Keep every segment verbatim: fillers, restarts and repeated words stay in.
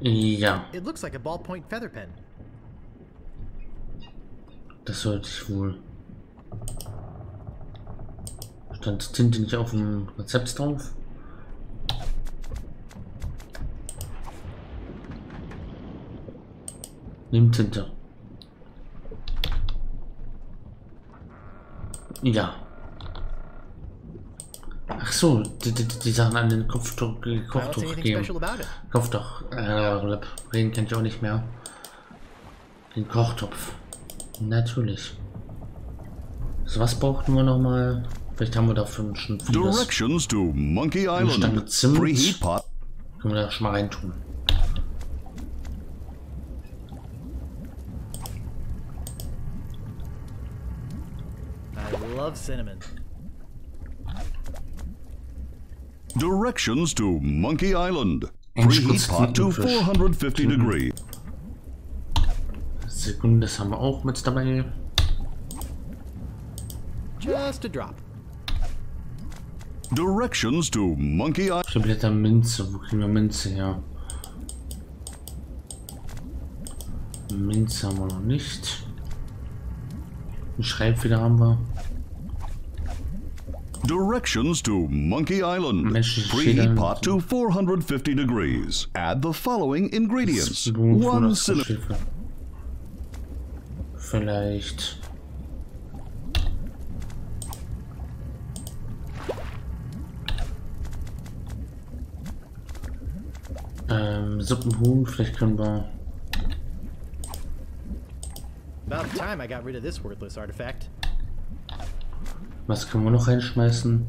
Ja. It looks like a ballpoint feather pen. Das sollte ich wohl. Stand Tinte nicht auf dem Rezept drauf? Nimm Tinte. Ja. Ach so, die, die, die Sachen an den Kopftuch, Kopftuch geben. Kopftuch, äh, reden kann ich auch nicht mehr. Den Kochtopf. Natürlich. So, was brauchten wir nochmal? Vielleicht haben wir davon schon vieles. Directions to Monkey Island. Können wir da schon mal reintun. I love cinnamon. Directions to Monkey Island. Preheat pot to four hundred fifty degrees. Sekunde, das haben wir auch mit dabei. Just a drop. Directions to Monkey Island. Blätter Minze, wo kriegen wir Minze her? Minze haben wir noch nicht. Ein Schreibfehler haben wir. Directions to Monkey Island. Preheat pot to four hundred fifty degrees. Add the following ingredients. One cinnamon. Vielleicht. Ähm, Suppenhuhn, vielleicht können wir. About time I got rid of this worthless artifact. Was können wir noch reinschmeißen?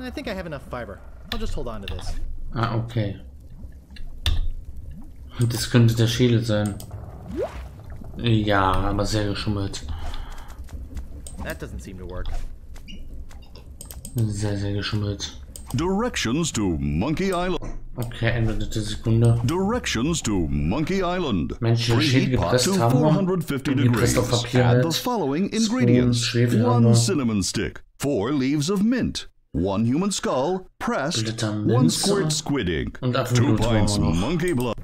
I think I have enough fiber. I'll just hold on to this. Ah, okay. Das könnte der Schädel sein. Ja, aber sehr geschummelt. That doesn't seem to work. Sehr, sehr geschummelt. Directions to Monkey Island. Okay, Ende der Sekunde. Directions to Monkey Island. Mensch, den Schädel gepresst haben wir. Gepresst auf Papier halt. One cinnamon stick, four leaves of mint, one human skull, pressed, one squirt squid ink, two pints monkey blood.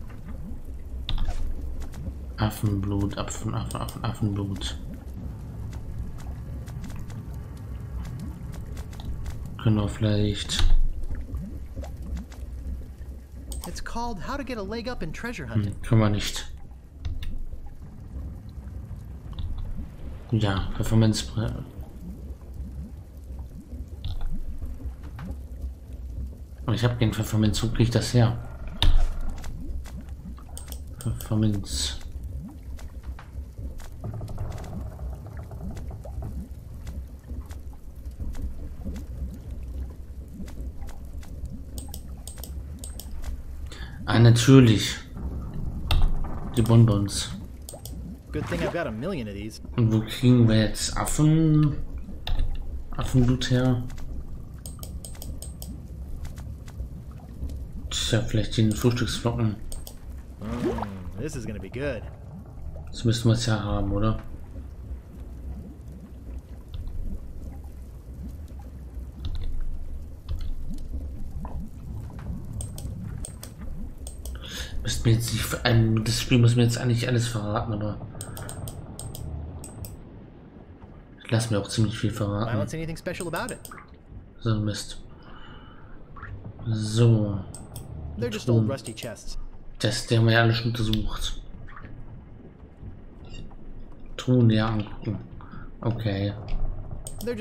Affenblut, Apfen, Affen, Affen, Affenblut. Können wir vielleicht. It's called How to Get a Leg Up in Treasure Hunting. Hm, können wir nicht. Ja, Performance-Brett. Aber ich habe den Performance, wo kriege ich das her? Performance. Ah, natürlich. Die Bonbons. Und wo kriegen wir jetzt Affen... Affenblut her? Tja, vielleicht den Frühstücksflocken. Das müssen wir es ja haben, oder? Jetzt nicht, das Spiel muss mir jetzt eigentlich alles verraten, aber ich lasse mir auch ziemlich viel verraten. So ein Mist. So. Das, der haben wir ja alle schon untersucht. Truhen näher angucken. Okay. Wenn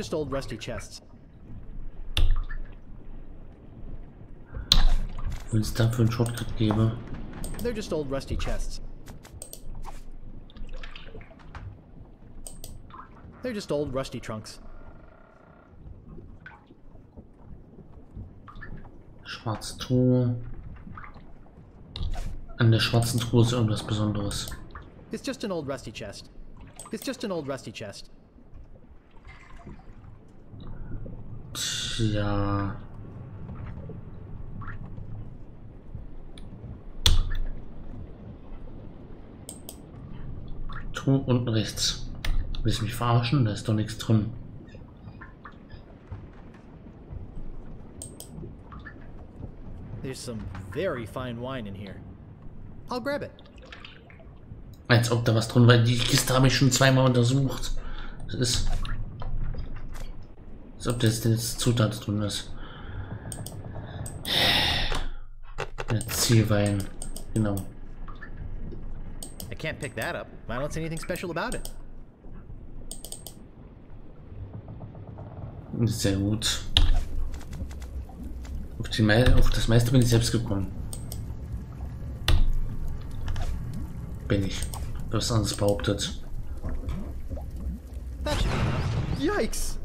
es dafür einen Shortcut gäbe. They're just old rusty chests. They're just old rusty trunks. Schwarze Truhe. An der schwarzen Truhe ist irgendwas Besonderes. It's just an old rusty chest. It's just an old rusty chest. Tja. Unten rechts. Willst du mich verarschen? Da ist doch nichts drin. There's some very fine wine in here. I'll grab it. Als ob da was drin war. Die Kiste habe ich schon zweimal untersucht. Das ist... Als ob das jetzt Zutat drin ist. Zielwein. Genau. I can't pick that up. I don't see anything special about it. Sehr gut. Auf, die Me auf das meiste bin ich selbst gekommen. Bin ich. Du hast anders behauptet. Yikes!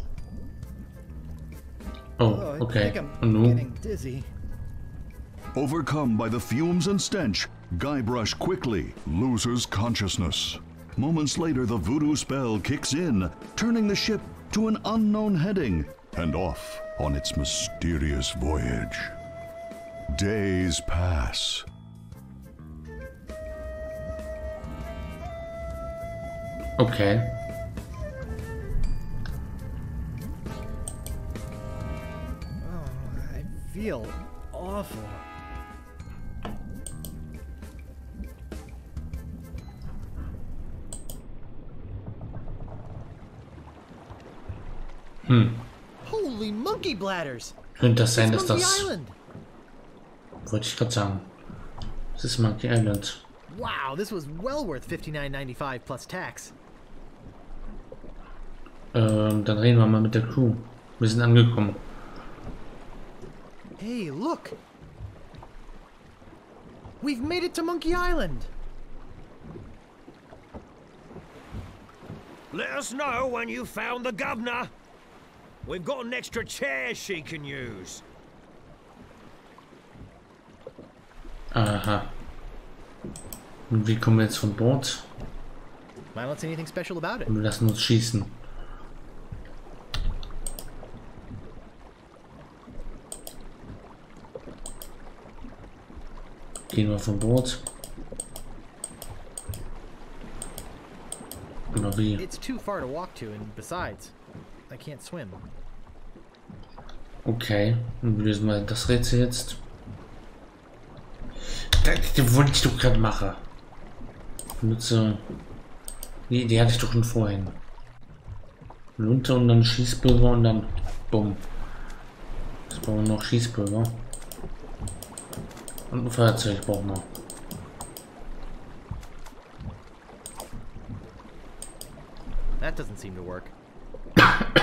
Oh, okay. Und nun? Overcome by the fumes and stench, Guybrush quickly loses consciousness. Moments later, the voodoo spell kicks in, turning the ship to an unknown heading and off on its mysterious voyage. Days pass. Okay. Oh, I feel awful. Hm. Holy monkey bladders! Könnte das sein, dass das... Wollte ich gerade sagen. Das ist Monkey Island. Wow, this was well worth fifty-nine ninety-five plus tax. Ähm, dann reden wir mal mit der Crew. Wir sind angekommen. Hey, look! We've made it to Monkey Island! Let us know when you found the governor! We've got an extra chair she can use. Aha. Und wie kommen wir jetzt von Bord? I don't see anything special about it. Und wir lassen uns schießen. Gehen wir von Bord. Oder wie? It's too far to walk to, and besides, I can't swim. Okay, dann lösen wir das Rätsel jetzt. Das wollte ich doch gerade machen. Mütze. Nee, die hatte ich doch schon vorhin. Lunte und dann Schießpulver und dann bumm. Jetzt brauchen wir noch Schießpulver. Und ein Feuerzeug brauchen wir. That doesn't seem to work.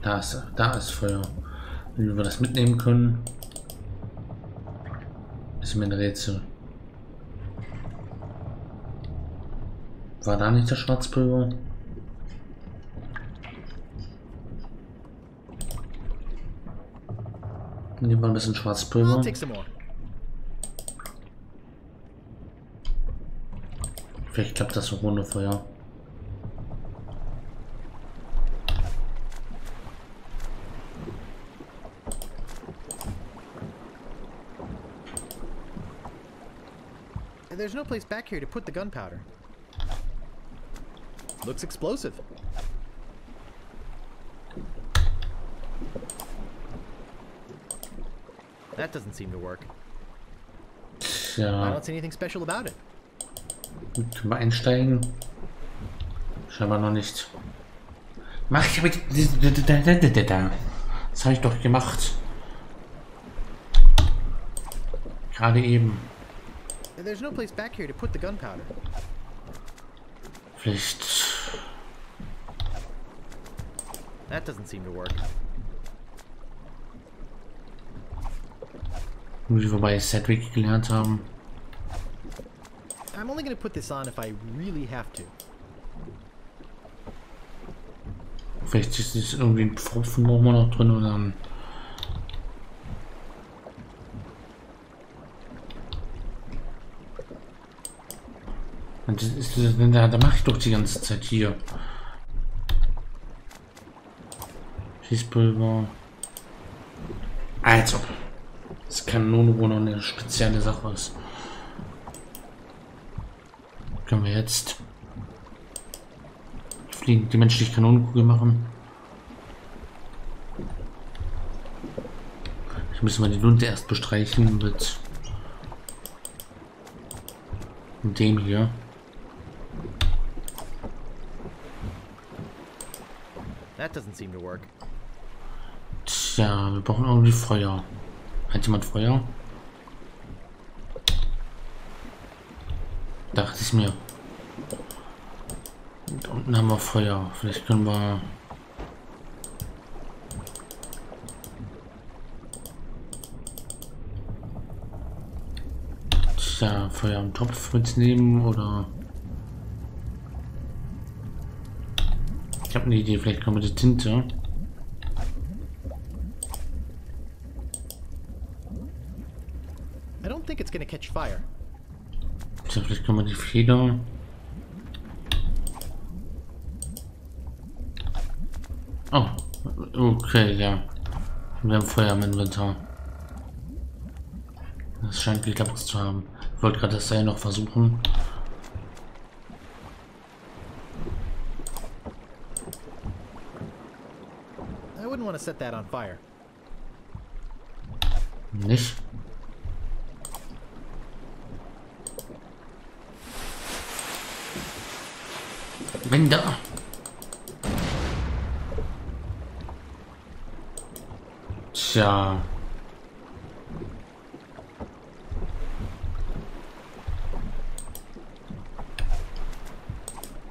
Da ist, da ist Feuer. Wenn wir das mitnehmen können, ist mir ein Rätsel. War da nicht das Schwarzpulver? Nehmen wir ein bisschen Schwarzpulver. Vielleicht klappt das auch ohne Feuer. There's no place back here to put the gunpowder. Looks explosive. That doesn't seem to work. Ja. I don't see anything special about it. Gut, können wir einsteigen? Scheinbar noch nicht. Mach ich mit. Das habe ich doch gemacht. Gerade eben. There's no place back here to put the gunpowder. Vielleicht. That doesn't seem to work. Wie wir bei Cedric gelernt haben. I'm only going to put this on if I really have to. Vielleicht ist es irgendwie ein Pfropfen nochmal noch drin oder dann. Das ist, da, da mache ich doch die ganze Zeit hier. Schießpulver. Also. Das Kanone, wo noch eine spezielle Sache ist. Können wir jetzt fliegen, die menschliche Kanonenkugel machen. Jetzt müssen wir die Lunte erst bestreichen mit dem hier. That doesn't seem to work. Tja, wir brauchen irgendwie Feuer. Hat jemand Feuer? Dachte ich mir. Da unten haben wir Feuer. Vielleicht können wir... Tja, Feuer im Topf mitnehmen oder... Ich habe eine Idee. Vielleicht können wir die Tinte... It's gonna catch fire. So, vielleicht können wir die Feder. Oh, okay, ja. Wir haben Feuer im Inventar. Das scheint geklappt zu haben. Ich wollte gerade das Seil noch versuchen. I wouldn't want to set that on fire. Nicht? Wenn da. Tja.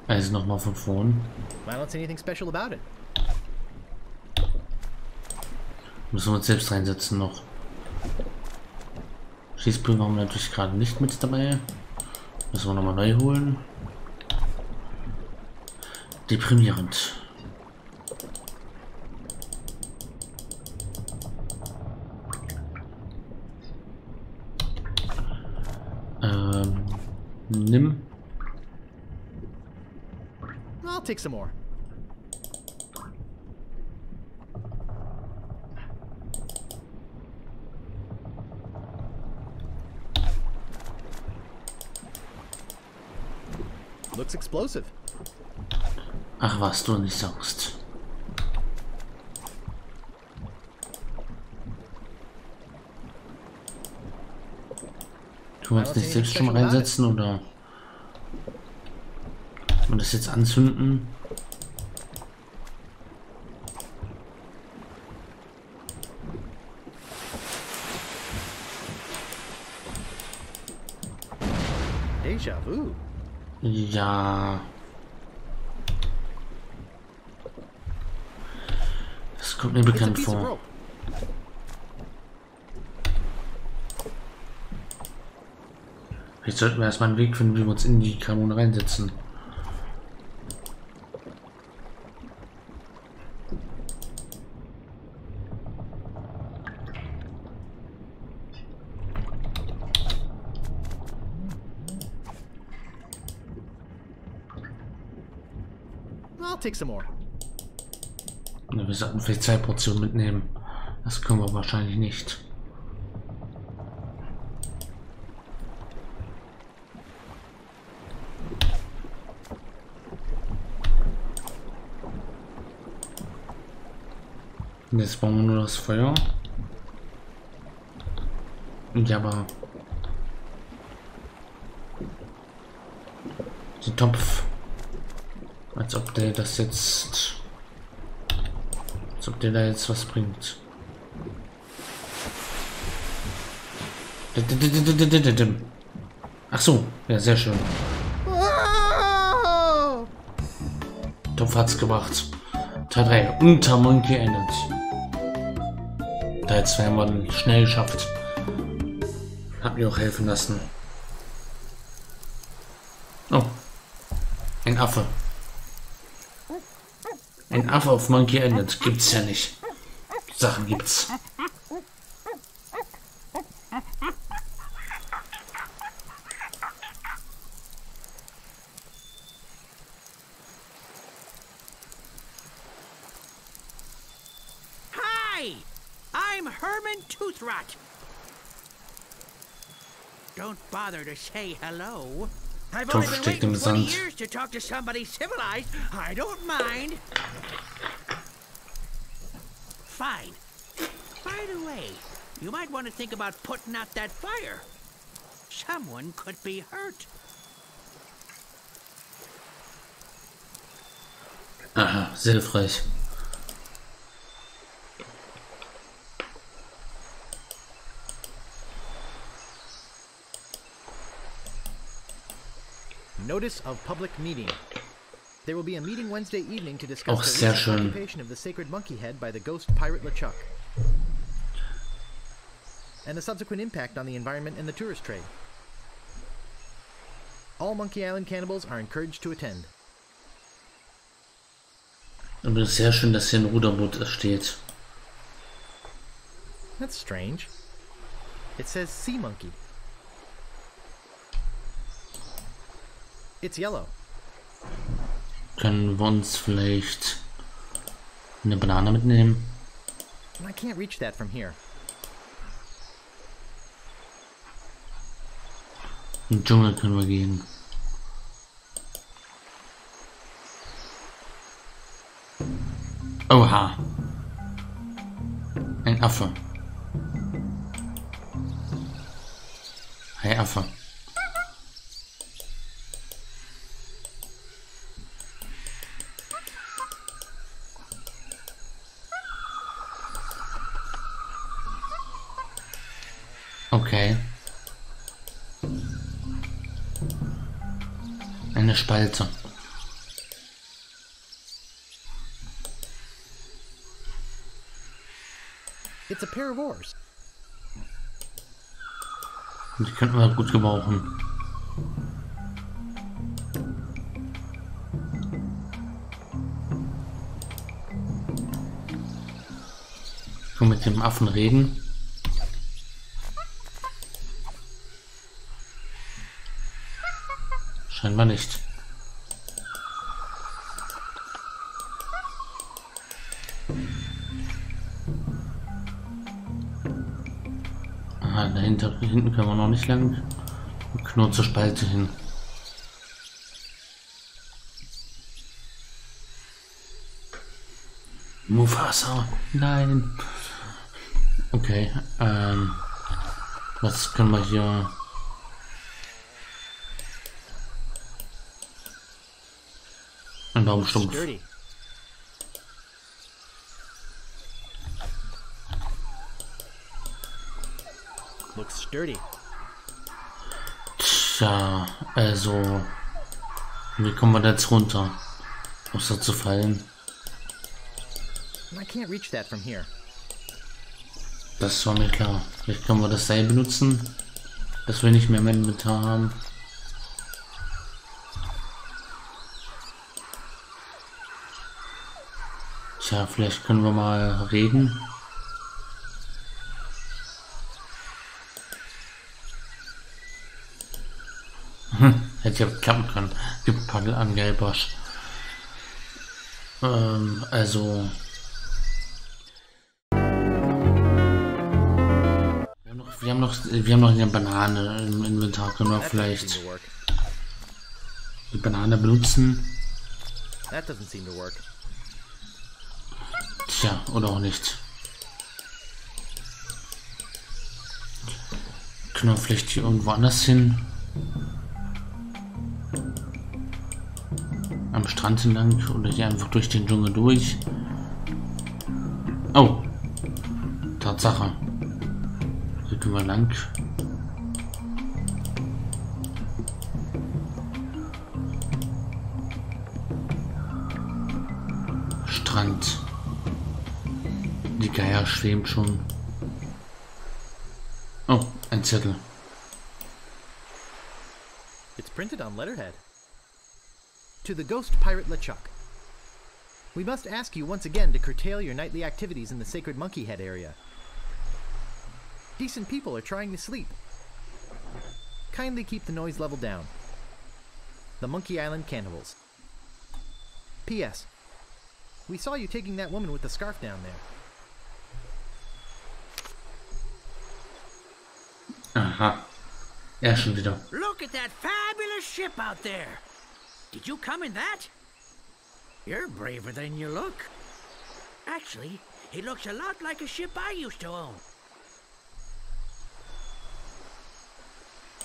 Also nochmal von vorn. Müssen wir uns selbst reinsetzen noch. Schießpulver haben wir natürlich gerade nicht mit dabei. Müssen wir nochmal neu holen. Deprimierend. Ähm, nimm. I'll take some more. Looks explosive. Ach, was du nicht sagst. Können wir uns nicht selbst schon mal reinsetzen oder? Und das jetzt anzünden? Déjà vu. Ja. Kommt mir bekannt vor. Jetzt sollten wir erstmal einen Weg finden, wie wir uns in die Kanone reinsetzen. I'll take some more. Wir sollten vielleicht zwei Portionen mitnehmen. Das können wir wahrscheinlich nicht. Und jetzt bauen wir nur das Feuer. Ja, aber den Topf. Als ob der das jetzt. Ob der da jetzt was bringt. Ach so, ja, sehr schön. Topf hat's gemacht. Teil drei unter Monkey Island. Teil zwei haben wir schnell geschafft. Hat mir auch helfen lassen. Oh, ein Affe. Ein Affe auf Monkey Island gibt's ja nicht. Sachen gibt's. Hi, I'm Herman Toothrot. Don't bother to say hello. I've only been waiting twenty years to talk to somebody civilized. I don't mind. Fine. By the way, you might want to think about putting out that fire. Someone could be hurt. Aha, sehr hilfreich. Notice of public meeting. There will be a meeting Wednesday evening to discuss the occupation of the sacred monkey head by the ghost pirate LeChuck, and the subsequent impact on the environment and the tourist trade. All Monkey Island cannibals are encouraged to attend. Aber es ist sehr schön, dass hier ein Ruderboot steht. That's strange. It says sea monkey. It's yellow. Können wir uns vielleicht eine Banane mitnehmen? I can't reach that from here. In den Dschungel können wir gehen. Oha. Ein Affe. Hi Affe. Okay. Eine Spalte. It's a pair of oars. Die könnten wir gut gebrauchen. Ich will mit dem Affen reden. Scheinbar nicht. Ah, dahinter, hinten können wir noch nicht lang. Knurrt zur Spalte hin. Mufasa, nein. Okay, ähm, was können wir hier? Baumstumpf. Tja, also wie kommen wir jetzt runter, außer zu fallen? Das war mir klar. Vielleicht können wir das Seil benutzen, dass wir nicht mehr im Inventar haben. Tja, vielleicht können wir mal reden. Hm, hätte ja klappen können. Gib Paddel an, Guybrush. Ähm, also... Wir haben noch, wir haben noch, wir haben noch eine Banane im Inventar. Können wir vielleicht die Banane benutzen? That doesn't seem to work. Tja, oder auch nicht. Können wir vielleicht hier irgendwo anders hin? Am Strand entlang oder hier einfach durch den Dschungel durch? Oh! Tatsache. Hier können wir lang. Strand. Die Geier schwimmt schon. Oh, ein Zettel. It's printed on letterhead. To the ghost pirate LeChuck. We must ask you once again to curtail your nightly activities in the sacred monkey head area. Decent people are trying to sleep. Kindly keep the noise level down. The Monkey Island cannibals. P S. We saw you taking that woman with the scarf down there. Aha. Ja, schon wieder. Look at that fabulous ship out there. Did you come in that? You're braver than you look. Actually, it looks a lot like a ship I used to own.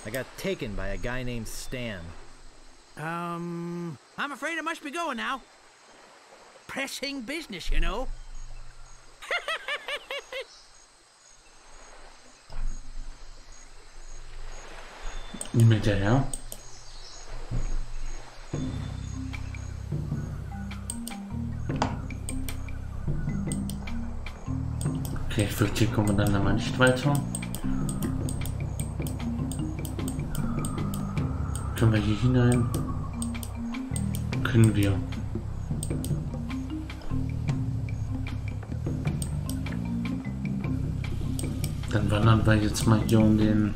I got taken by a guy named Stan. Um, I'm afraid I must be going now. Pressing business, you know. You made that out? Okay, ich fürchte, hier kommen wir dann aber nicht weiter. Können wir hier hinein? Können wir. Dann wandern wir jetzt mal hier um den...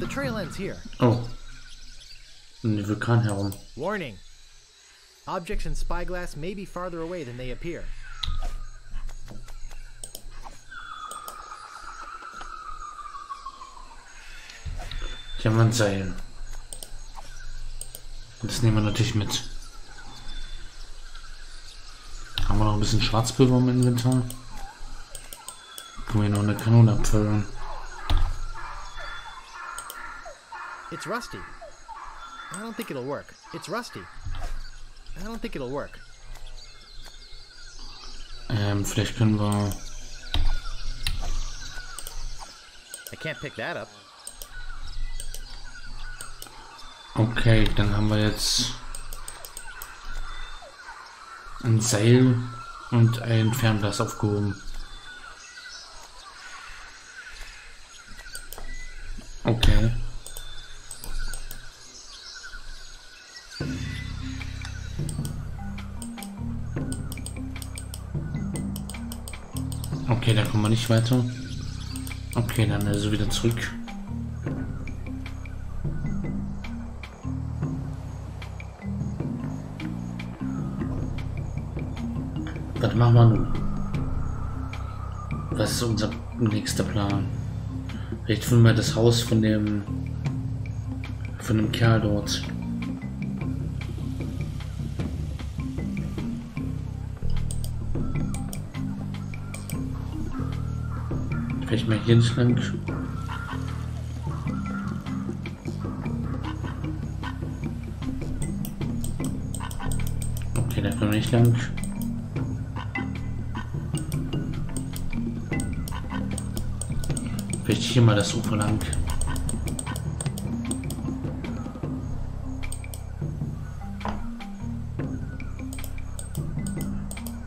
The trail ends here. Oh. Um den Vulkan herum. Warning. Objects in spyglass may be farther away than they appear. Hier haben wir ein Seil. Das nehmen wir natürlich mit. Haben wir noch ein bisschen Schwarzpulver im Inventar? Können wir hier noch eine Kanone abfeuern? It's rusty. I don't think it'll work. It's rusty. I don't think it'll work. Ähm, vielleicht können wir. I can't pick that up. Okay, dann haben wir jetzt ein Seil und ein Fernglas aufgehoben. Okay. Okay, da kommen wir nicht weiter. Okay, dann also wieder zurück. Was machen wir nun? Was ist unser nächster Plan? Vielleicht finden wir das Haus von dem von dem Kerl dort. Vielleicht mal hier nicht lang. Okay, da können wir nicht lang. Vielleicht hier mal das Ufer lang.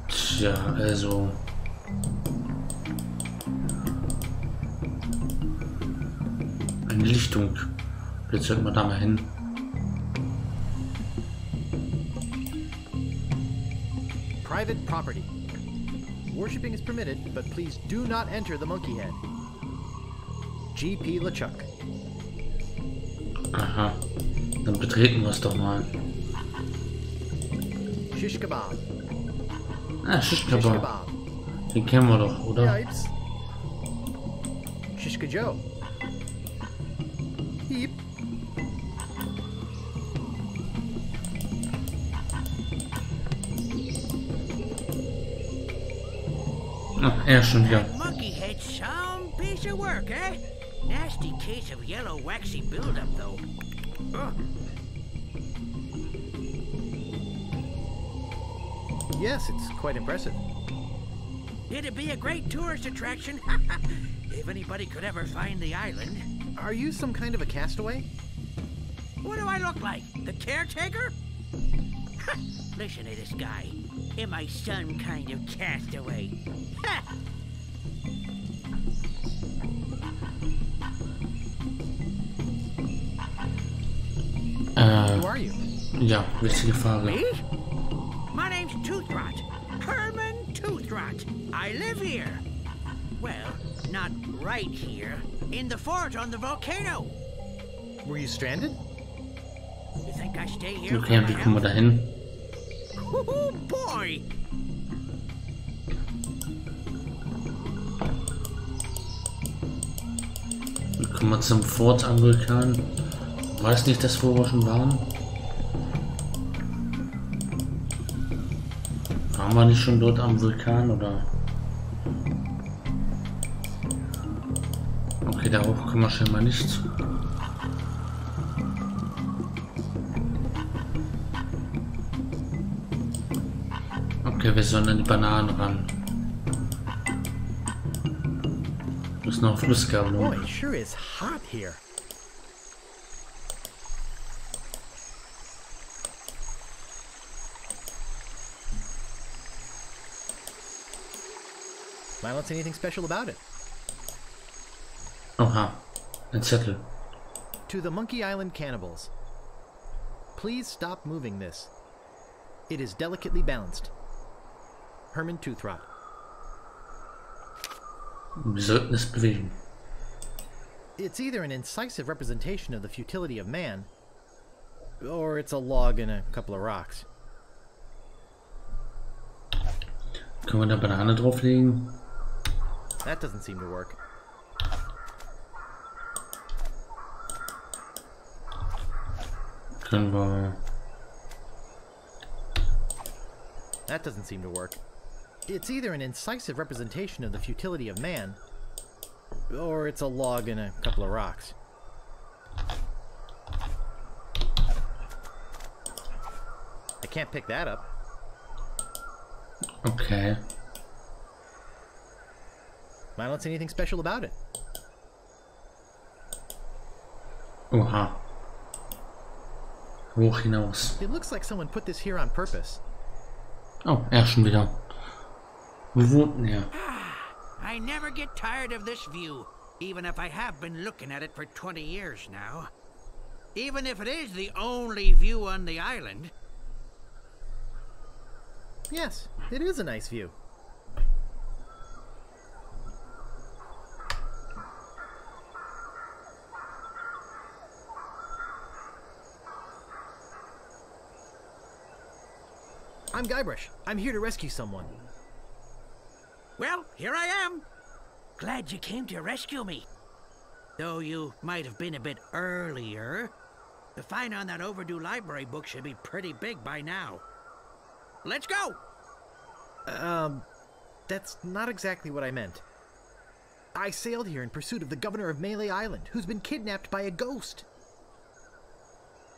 Tja, also. Eine Lichtung. Jetzt sollten wir da mal hin. Private property. Worshipping is permitted, but please do not enter the monkey head. G P LeChuck. Aha, dann betreten wir es doch mal. Shish Kebab. Ah, Shish Kebab. Den kennen wir doch, oder? Shish Kebab. Hieb. Ach, er ist schon hier. Piece of work, eh? Nasty case of yellow waxy buildup, though. Ugh. Yes, it's quite impressive. It'd be a great tourist attraction, if anybody could ever find the island. Are you some kind of a castaway? What do I look like? The caretaker? Listen to this guy. Am I some kind of castaway? Who are you? Ja, witzige Frage. Me? My name's Toothrot. Herman Toothrot. I live here. Well, not right here. In the fort on the volcano. Were you stranded? You think I stay here? Okay, wie kommen wir da hin? Oh boy! Können wir zum Fort Anglikan? Weiß nicht, dass wir schon waren. Waren wir nicht schon dort am Vulkan oder? Okay, da hoch können wir schon mal nicht. Okay, wir sollen an die Bananen ran. Müssen noch Flussgaben holen. What's anything special about it? Aha, ein Zettel. To the Monkey Island cannibals. Please stop moving this. It is delicately balanced. Herman Toothrot. Wir sollten es bewegen. It's either an incisive representation of the futility of man, or it's a log in a couple of rocks. Können wir eine Banane drauflegen? That doesn't seem to work. Können wir. That doesn't seem to work. It's either an incisive representation of the futility of man, or it's a log in a couple of rocks. I can't pick that up. Okay. I don't see anything special about it. Oha. Hoch hinaus. It looks like someone put this here on purpose. Oh, er schon wieder. Wo wohnt er? I never get tired of this view, even if I have been looking at it for twenty years now. Even if it is the only view on the island. Yes, it is a nice view. I'm Guybrush. I'm here to rescue someone. Well, here I am. Glad you came to rescue me. Though you might have been a bit earlier. The fine on that overdue library book should be pretty big by now. Let's go! Um, that's not exactly what I meant. I sailed here in pursuit of the governor of Melee Island, who's been kidnapped by a ghost.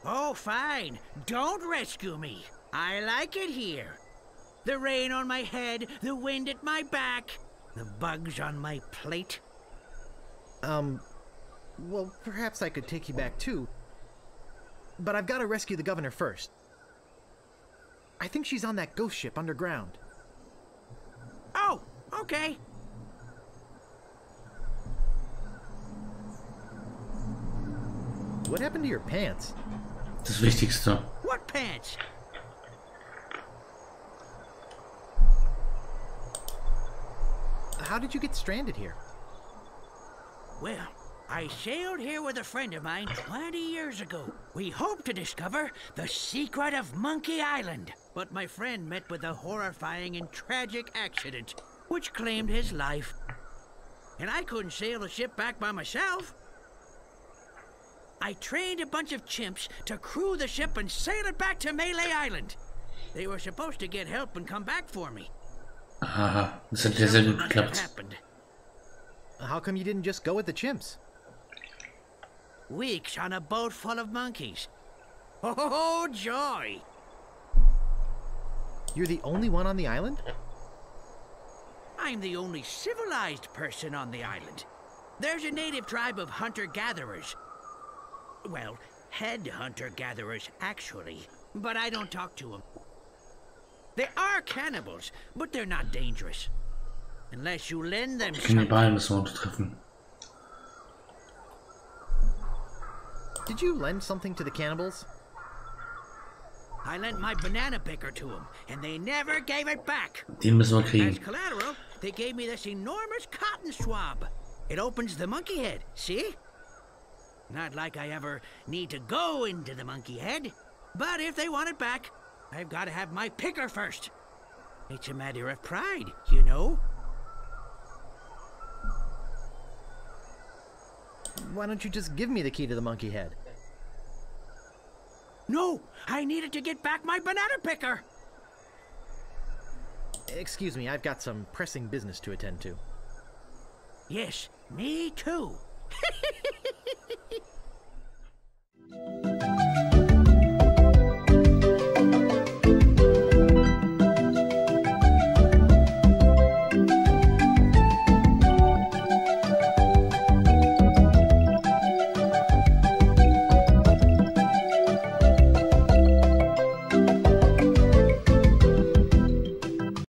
Oh, fine. Don't rescue me. I like it here. The rain on my head, the wind at my back, the bugs on my plate. Um, well, perhaps I could take you back too. But I've got to rescue the governor first. I think she's on that ghost ship underground. Oh, okay. What happened to your pants? Das Wichtigste. What pants? How did you get stranded here? Well, I sailed here with a friend of mine twenty years ago. We hoped to discover the secret of Monkey Island, but my friend met with a horrifying and tragic accident, which claimed his life. And I couldn't sail the ship back by myself. I trained a bunch of chimps to crew the ship and sail it back to Melee Island. They were supposed to get help and come back for me. Aha, das hat ja sehr gut geklappt. How come you didn't just go with the chimps? Weeks on a boat full of monkeys. Oh, joy! You're the only one on the island? I'm the only civilized person on the island. There's a native tribe of hunter-gatherers. Well, head hunter-gatherers, actually. But I don't talk to them. They are cannibals, but they're not dangerous. Unless you lend them something. Did you lend something to the cannibals? I lent my banana picker to them, and they never gave it back. As collateral, they gave me this enormous cotton swab. It opens the monkey head, see? Not like I ever need to go into the monkey head. But if they want it back, I've got to have my picker first. It's a matter of pride, you know. why don't you just give me the key to the monkey head? No, I needed to get back my banana picker. Excuse me, I've got some pressing business to attend to. Yes, me too.